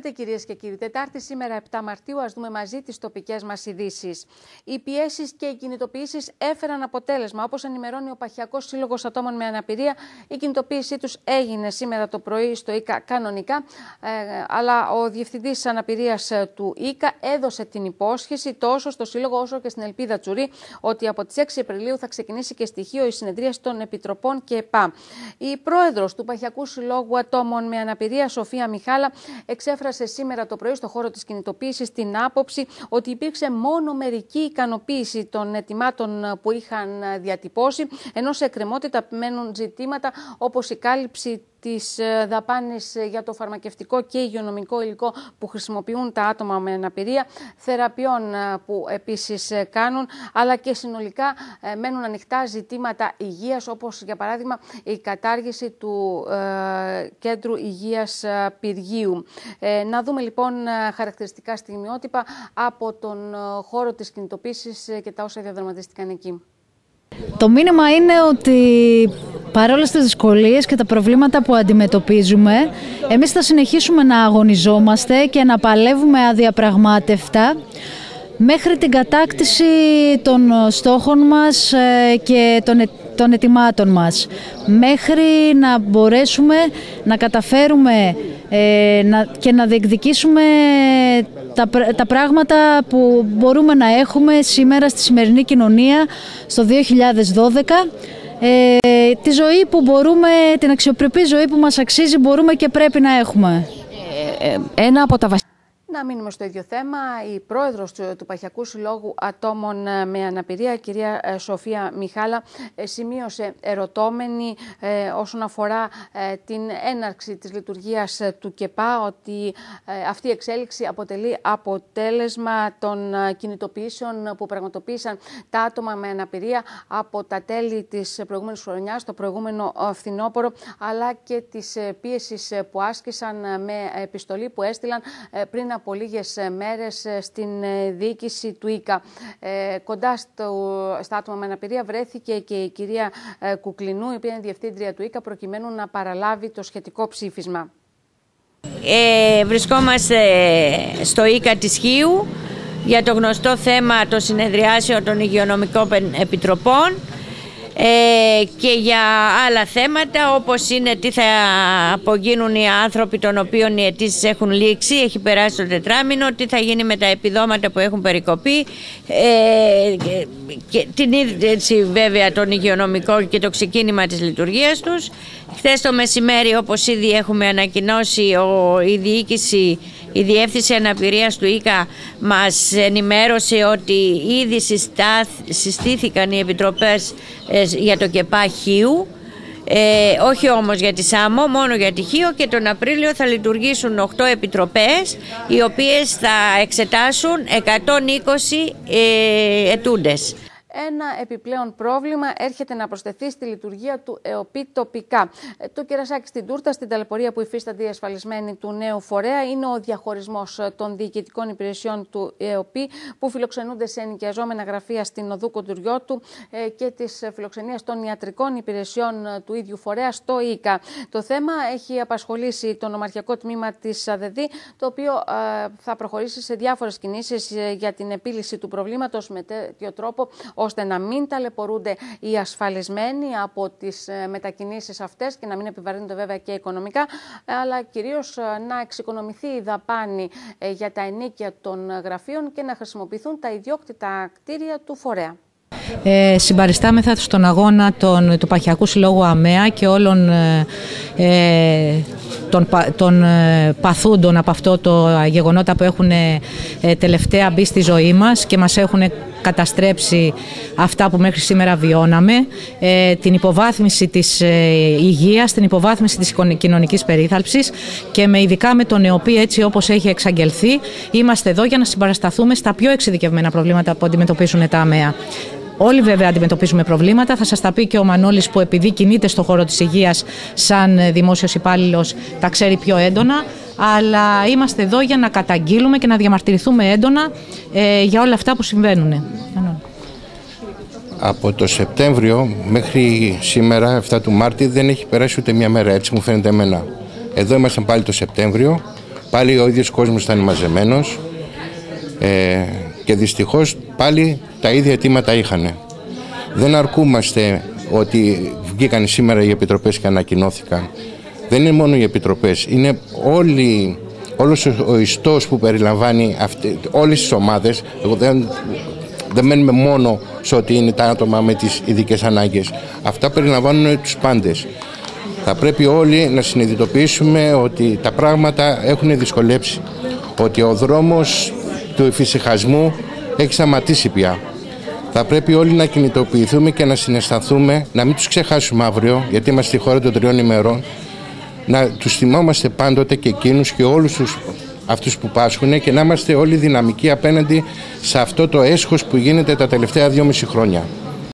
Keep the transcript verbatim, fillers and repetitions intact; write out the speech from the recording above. Χαίρετε κυρίες και κύριοι. Τετάρτη σήμερα επτά Μαρτίου, ας δούμε μαζί τις τοπικές μας ειδήσεις. Οι πιέσεις και οι κινητοποιήσεις έφεραν αποτέλεσμα. Όπως ενημερώνει ο Παγχιακός Σύλλογος Ατόμων με Αναπηρία, η κινητοποίησή τους έγινε σήμερα το πρωί στο ΙΚΑ κανονικά. Ε, αλλά ο Διευθυντής Αναπηρίας του ΙΚΑ έδωσε την υπόσχεση τόσο στο Σύλλογο όσο και στην Ελπίδα Τσουρή ότι από τις έξι Απριλίου θα ξεκινήσει και στοιχείο η συνεδρίαση των Επιτροπών και ΕΠΑ. Η πρόεδρος του Παγχιακού Συλλόγου Ατόμων με Αναπηρία, Σοφία Μιχάλα, εξέφρασε σήμερα το πρωί στο χώρο της κινητοποίησης την άποψη ότι υπήρξε μόνο μερική ικανοποίηση των αιτημάτων που είχαν διατυπώσει, ενώ σε εκκρεμότητα μένουν ζητήματα όπως η κάλυψη της δαπάνης για το φαρμακευτικό και υγειονομικό υλικό που χρησιμοποιούν τα άτομα με αναπηρία, θεραπείων που επίσης κάνουν, αλλά και συνολικά μένουν ανοιχτά ζητήματα υγείας, όπως για παράδειγμα η κατάργηση του ε, Κέντρου Υγείας Πυργίου. Ε, να δούμε λοιπόν χαρακτηριστικά στιγμιότυπα από τον χώρο της κινητοποίησης και τα όσα διαδραματίστηκαν εκεί. Το μήνυμα είναι ότι παρόλες τις δυσκολίες και τα προβλήματα που αντιμετωπίζουμε, εμείς θα συνεχίσουμε να αγωνιζόμαστε και να παλεύουμε αδιαπραγμάτευτα μέχρι την κατάκτηση των στόχων μας και των αιτημάτων μας. Μέχρι να μπορέσουμε να καταφέρουμε και να διεκδικήσουμε τα πράγματα που μπορούμε να έχουμε σήμερα στη σημερινή κοινωνία, στο δύο χιλιάδες δώδεκα, Ε, τη ζωή που μπορούμε, την αξιοπρεπή ζωή που μας αξίζει, μπορούμε και πρέπει να έχουμε. Ε, ένα από τα βασικά. Να μείνουμε στο ίδιο θέμα. Η πρόεδρος του Παγχιακού Συλλόγου Ατόμων με Αναπηρία, κυρία Σοφία Μιχάλα, σημείωσε ερωτώμενη όσον αφορά την έναρξη της λειτουργίας του ΚΕΠΑ ότι αυτή η εξέλιξη αποτελεί αποτέλεσμα των κινητοποιήσεων που πραγματοποίησαν τα άτομα με αναπηρία από τα τέλη της προηγούμενης χρονιάς, το προηγούμενο φθινόπωρο, αλλά και της πίεσης που άσκησαν με επιστολή που έστειλαν πριν από από λίγες μέρες στην διοίκηση του ΙΚΑ. Ε, κοντά στο, στα άτομα με αναπηρία βρέθηκε και η κυρία Κουκλινού, η οποία είναι διευθύντρια του ΙΚΑ, προκειμένου να παραλάβει το σχετικό ψήφισμα. Ε, βρισκόμαστε στο ΙΚΑ της Χίου για το γνωστό θέμα των συνεδριάσεων των υγειονομικών επιτροπών ε, και για άλλα θέματα όπως είναι τι θα απογίνουν οι άνθρωποι των οποίων οι αιτήσεις έχουν λήξει, έχει περάσει το τετράμινο, τι θα γίνει με τα επιδόματα που έχουν περικοπεί, ε, και την ίδρυση βέβαια των υγειονομικών και το ξεκίνημα της λειτουργίας τους. Χθες το μεσημέρι, όπως ήδη έχουμε ανακοινώσει, ο, η διοίκηση, η Διεύθυνση Αναπηρίας του ΙΚΑ μας ενημέρωσε ότι ήδη συστάθ, συστήθηκαν οι επιτροπές ε, για το ΚΕΠΑ Χίου, ε, όχι όμως για τη ΣΑΜΟ, μόνο για τη Χίο, και τον Απρίλιο θα λειτουργήσουν οκτώ επιτροπές οι οποίες θα εξετάσουν εκατόν είκοσι ε, ετούντες. Ένα επιπλέον πρόβλημα έρχεται να προσθεθεί στη λειτουργία του ΕΟΠΗ τοπικά. Το κερασάκι στην τούρτα, στην ταλαιπωρία που υφίστανται οι ασφαλισμένοι του νέου φορέα, είναι ο διαχωρισμός των διοικητικών υπηρεσιών του ΕΟΠΗ που φιλοξενούνται σε ενοικιαζόμενα γραφεία στην οδού Κοντουριώτου και της φιλοξενίας των ιατρικών υπηρεσιών του ίδιου φορέα στο ΙΚΑ. Το θέμα έχει απασχολήσει το νομαρχιακό τμήμα της ΑΔΔΔΗ, το οποίο θα προχωρήσει σε διάφορες κινήσεις για την επίλυση του προβλήματος με τέτοιο τρόπο, ώστε να μην ταλαιπωρούνται οι ασφαλισμένοι από τις μετακινήσεις αυτές και να μην επιβαρύνονται βέβαια και οικονομικά, αλλά κυρίως να εξοικονομηθεί η δαπάνη για τα ενοίκια των γραφείων και να χρησιμοποιηθούν τα ιδιόκτητα κτίρια του φορέα. Ε, συμπαριστάμεθα στον αγώνα των, του Παγχιακού Συλλόγου ΑΜΕΑ και όλων ε, των, των ε, παθούντων από αυτό το γεγονότα που έχουν ε, τελευταία μπει στη ζωή μας και μας έχουν καταστρέψει αυτά που μέχρι σήμερα βιώναμε, ε, την υποβάθμιση της ε, υγείας, την υποβάθμιση της κοινωνικής περίθαλψης, και με, ειδικά με τον ΕΟΠΗ έτσι όπως έχει εξαγγελθεί, είμαστε εδώ για να συμπαρασταθούμε στα πιο εξειδικευμένα προβλήματα που αντιμετωπίζουν τα ΑΜΕΑ. Όλοι βέβαια αντιμετωπίζουμε προβλήματα. Θα σας τα πει και ο Μανώλης, που επειδή κινείται στον χώρο της υγείας σαν δημόσιος υπάλληλος, τα ξέρει πιο έντονα. Αλλά είμαστε εδώ για να καταγγείλουμε και να διαμαρτυρηθούμε έντονα ε, για όλα αυτά που συμβαίνουν. Από το Σεπτέμβριο μέχρι σήμερα, εφτά του Μάρτη, δεν έχει περάσει ούτε μία μέρα, έτσι μου φαίνεται εμένα. Εδώ ήμασταν πάλι το Σεπτέμβριο, Πάλι ο ίδιος κόσμος ήταν μαζεμένος ε, και δυστυχώς πάλι τα ίδια αιτήματα είχαν. Δεν αρκούμαστε ότι βγήκαν σήμερα οι επιτροπές και ανακοινώθηκαν. Δεν είναι μόνο οι επιτροπές, είναι όλοι, όλος ο ιστός που περιλαμβάνει αυτή, όλες τις ομάδες. Δεν, δεν μένουμε μόνο σε ότι είναι τα άτομα με τις ειδικές ανάγκες. Αυτά περιλαμβάνουν τους πάντες. Θα πρέπει όλοι να συνειδητοποιήσουμε ότι τα πράγματα έχουν δυσκολέψει. Ότι ο δρόμος του εφησυχασμού έχει σταματήσει πια. Θα πρέπει όλοι να κινητοποιηθούμε και να συναισθανθούμε, να μην τους ξεχάσουμε αύριο, γιατί είμαστε στη χώρα των τριών ημερών, να τους θυμόμαστε πάντοτε και εκείνους και όλους τους, αυτούς που πάσχουν και να είμαστε όλοι δυναμικοί απέναντι σε αυτό το έσχος που γίνεται τα τελευταία δυόμιση χρόνια.